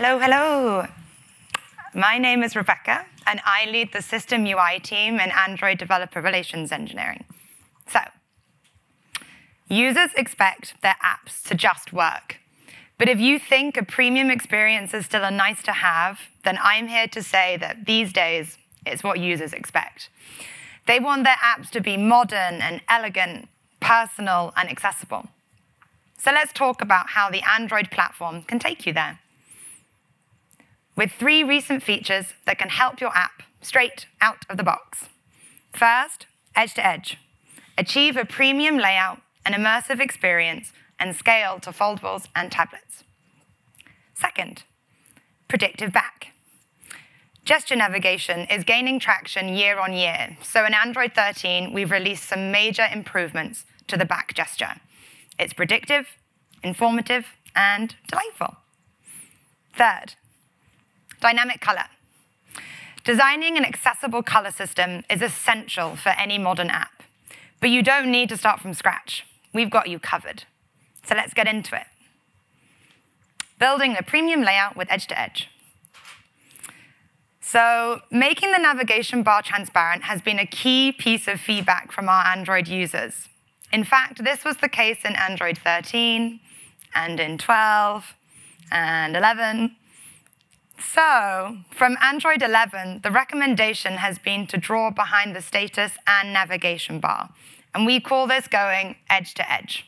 Hello, hello. My name is Rebecca, and I lead the System UI team in Android Developer Relations Engineering. So, users expect their apps to just work. But if you think a premium experience is still a nice to have, then I'm here to say that these days, it's what users expect. They want their apps to be modern and elegant, personal and accessible. So let's talk about how the Android platform can take you there. With 3 recent features that can help your app straight out of the box. First, Edge to Edge. Achieve a premium layout, an immersive experience, and scale to foldables and tablets. Second, Predictive Back. Gesture navigation is gaining traction year on year, so in Android 13, we've released some major improvements to the back gesture. It's predictive, informative, and delightful. Third, dynamic color. Designing an accessible color system is essential for any modern app, but you don't need to start from scratch. We've got you covered. So let's get into it. Building a premium layout with Edge to Edge. So making the navigation bar transparent has been a key piece of feedback from our Android users. In fact, this was the case in Android 13, and in 12, and 11. So from Android 11, the recommendation has been to draw behind the status and navigation bar, and we call this going edge to edge.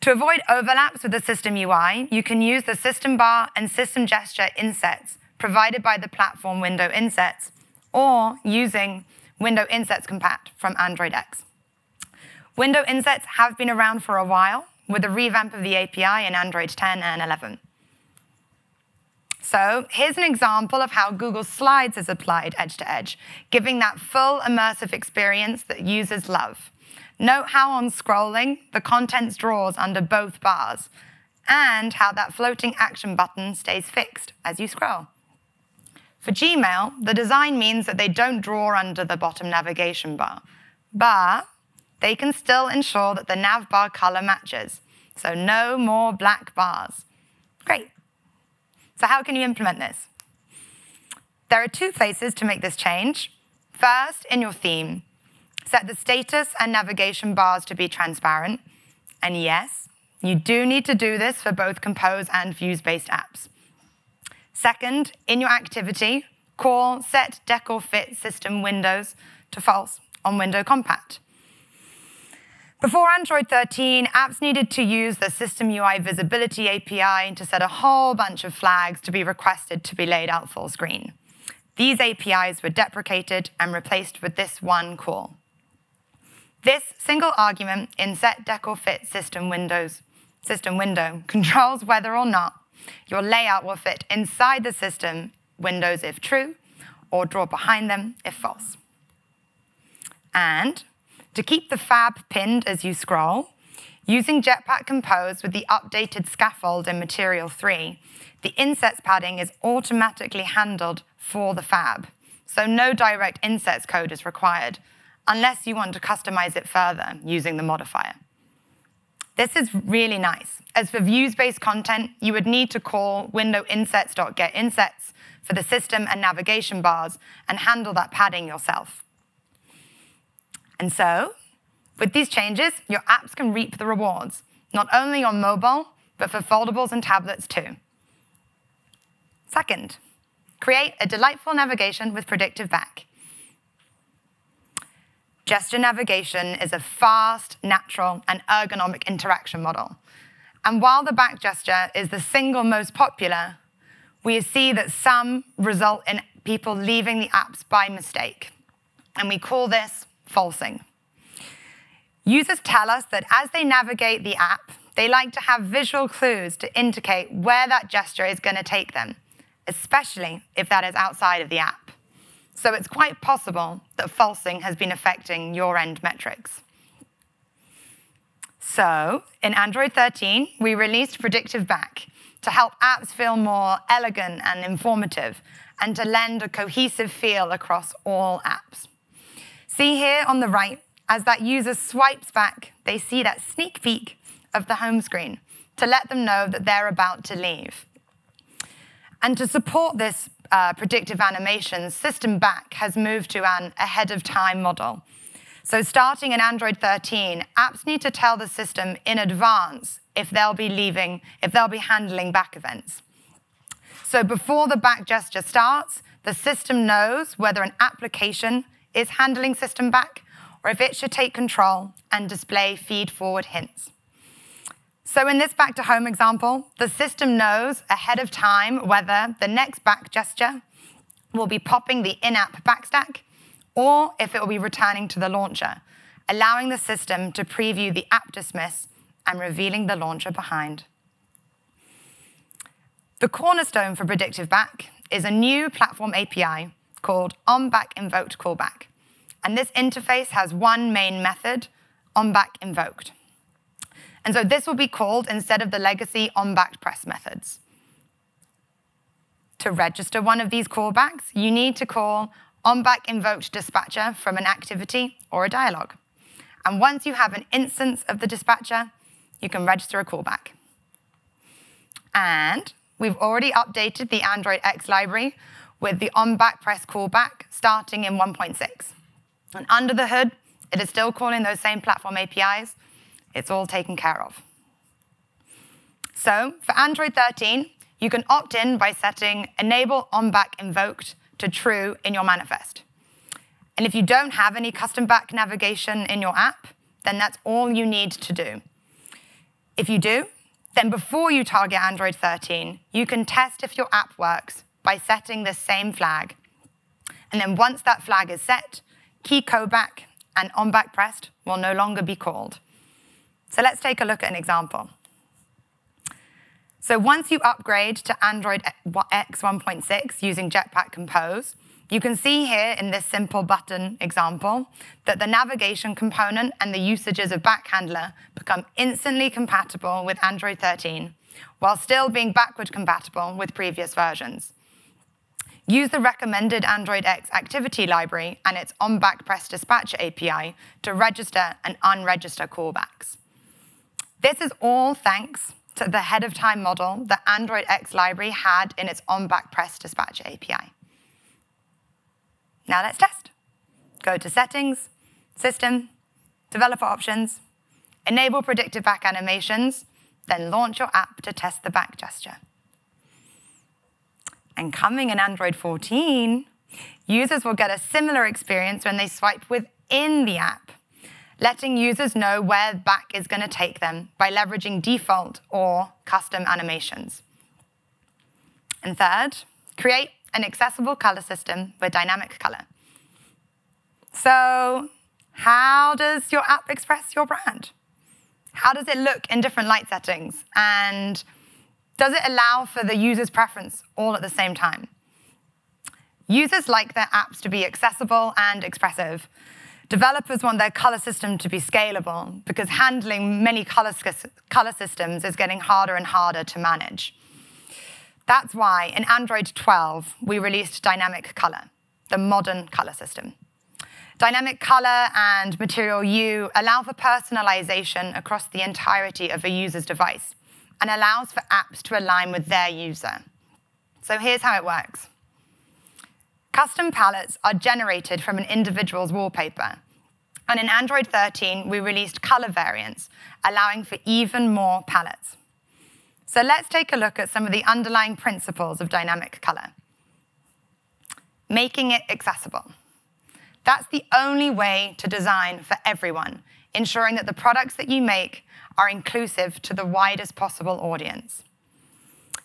To avoid overlaps with the system UI, you can use the system bar and system gesture insets provided by the platform Window Insets, or using WindowInsetsCompat from AndroidX. Window Insets have been around for a while, with a revamp of the API in Android 10 and 11. So here's an example of how Google Slides is applied edge to edge, giving that full immersive experience that users love. Note how on scrolling, the content draws under both bars, and how that floating action button stays fixed as you scroll. For Gmail, the design means that they don't draw under the bottom navigation bar, but they can still ensure that the nav bar color matches, so no more black bars. Great. So how can you implement this? There are 2 places to make this change. First, in your theme, set the status and navigation bars to be transparent. And yes, you do need to do this for both Compose and Views-based apps. Second, in your activity, call setDecorFitSystemWindows to false on WindowCompat. Before Android 13, apps needed to use the System UI Visibility API to set a whole bunch of flags to be requested to be laid out full screen. These APIs were deprecated and replaced with this one call. This single argument in setDecorFitSystemWindow controls whether or not your layout will fit inside the system windows if true, or draw behind them if false. And to keep the fab pinned as you scroll, using Jetpack Compose with the updated scaffold in Material 3, the insets padding is automatically handled for the fab, so no direct insets code is required, unless you want to customize it further using the modifier. This is really nice, as for views-based content, you would need to call windowInsets.getInsets for the system and navigation bars and handle that padding yourself. And so, with these changes, your apps can reap the rewards, not only on mobile, but for foldables and tablets too. Second, create a delightful navigation with Predictive Back. Gesture navigation is a fast, natural, and ergonomic interaction model. And while the back gesture is the single most popular, we see that some result in people leaving the apps by mistake. And we call this falsing. Users tell us that as they navigate the app, they like to have visual clues to indicate where that gesture is going to take them, especially if that is outside of the app. So it's quite possible that falsing has been affecting your end metrics. So in Android 13, we released Predictive Back to help apps feel more elegant and informative, and to lend a cohesive feel across all apps. See here on the right, as that user swipes back, they see that sneak peek of the home screen to let them know that they're about to leave. And to support this predictive animation, System Back has moved to an ahead-of-time model. So starting in Android 13, apps need to tell the system in advance if they'll be handling back events. So before the back gesture starts, the system knows whether an application is handling system back or if it should take control and display feed-forward hints. So in this back-to-home example, the system knows ahead of time whether the next back gesture will be popping the in-app backstack or if it will be returning to the launcher, allowing the system to preview the app dismiss and revealing the launcher behind. The cornerstone for Predictive Back is a new platform API called OnBackInvokedCallback. And this interface has one main method, OnBackInvoked. And so this will be called instead of the legacy OnBackPress methods. To register one of these callbacks, you need to call OnBackInvokedDispatcher from an activity or a dialog. And once you have an instance of the dispatcher, you can register a callback. And we've already updated the AndroidX library with the OnBackPress callback starting in 1.6. And under the hood, it is still calling those same platform APIs. It's all taken care of. So for Android 13, you can opt in by setting Enable OnBackInvoked to true in your manifest. And if you don't have any custom back navigation in your app, then that's all you need to do. If you do, then before you target Android 13, you can test if your app works by setting this same flag. And then once that flag is set, key callback and OnBackPressed will no longer be called. So let's take a look at an example. So once you upgrade to Android X 1.6 using Jetpack Compose, you can see here in this simple button example that the navigation component and the usages of Back Handler become instantly compatible with Android 13 while still being backward compatible with previous versions. Use the recommended Android X activity library and its OnBackPress Dispatcher API to register and unregister callbacks. This is all thanks to the ahead-of-time model that Android X library had in its OnBackPress Dispatcher API. Now let's test. Go to Settings, System, Developer Options, Enable Predictive Back Animations, then launch your app to test the back gesture. And coming in Android 14, users will get a similar experience when they swipe within the app, letting users know where back is going to take them by leveraging default or custom animations. And third, create an accessible color system with dynamic color. So how does your app express your brand? How does it look in different light settings? And does it allow for the user's preference all at the same time? Users like their apps to be accessible and expressive. Developers want their color system to be scalable because handling many color systems is getting harder and harder to manage. That's why in Android 12, we released Dynamic Color, the modern color system. Dynamic Color and Material You allow for personalization across the entirety of a user's device and allows for apps to align with their user. So here's how it works. Custom palettes are generated from an individual's wallpaper. And in Android 13, we released color variants, allowing for even more palettes. So let's take a look at some of the underlying principles of dynamic color. Making it accessible. That's the only way to design for everyone, ensuring that the products that you make are inclusive to the widest possible audience.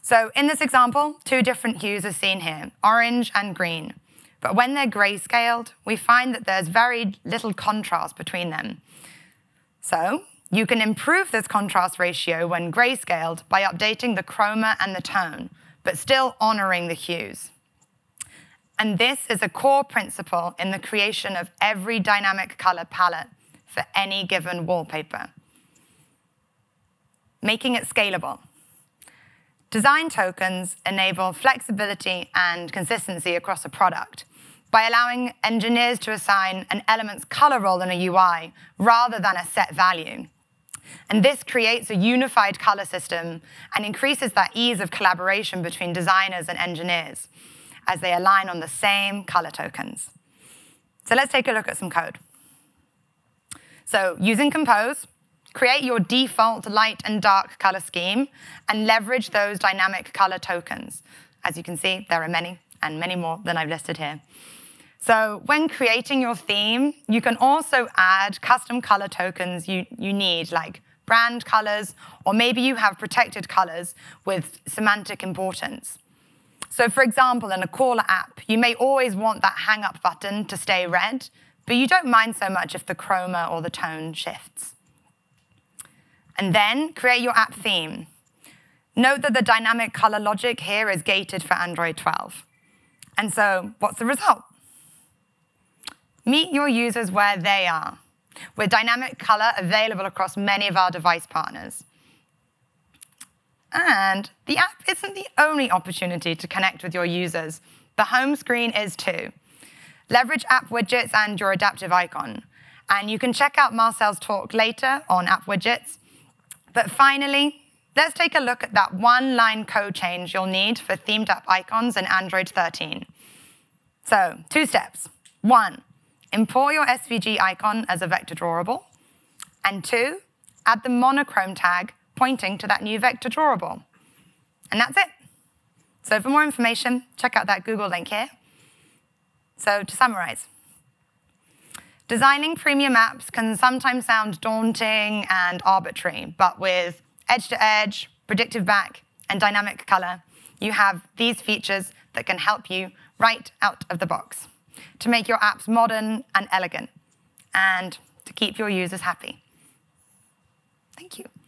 So in this example, two different hues are seen here, orange and green. But when they're grayscaled, we find that there's very little contrast between them. So you can improve this contrast ratio when grayscaled by updating the chroma and the tone, but still honoring the hues. And this is a core principle in the creation of every dynamic color palette for any given wallpaper. Making it scalable. Design tokens enable flexibility and consistency across a product by allowing engineers to assign an element's color role in a UI rather than a set value. And this creates a unified color system and increases that ease of collaboration between designers and engineers as they align on the same color tokens. So let's take a look at some code. So using Compose, create your default light and dark color scheme and leverage those dynamic color tokens. As you can see, there are many, and many more than I've listed here. So when creating your theme, you can also add custom color tokens you need, like brand colors, or maybe you have protected colors with semantic importance. So for example, in a caller app, you may always want that hang-up button to stay red, but you don't mind so much if the chroma or the tone shifts. And then create your app theme. Note that the dynamic color logic here is gated for Android 12. And so what's the result? Meet your users where they are, with dynamic color available across many of our device partners. And the app isn't the only opportunity to connect with your users. The home screen is too. Leverage app widgets and your adaptive icon. And you can check out Marcel's talk later on app widgets. But finally, let's take a look at that one-line code change you'll need for themed app icons in Android 13. So, two steps. One, import your SVG icon as a vector drawable. And two, add the monochrome tag pointing to that new vector drawable. And that's it. So for more information, check out that Google link here. So to summarize, designing premium apps can sometimes sound daunting and arbitrary, but with edge to edge, predictive back, and dynamic color, you have these features that can help you right out of the box to make your apps modern and elegant and to keep your users happy. Thank you.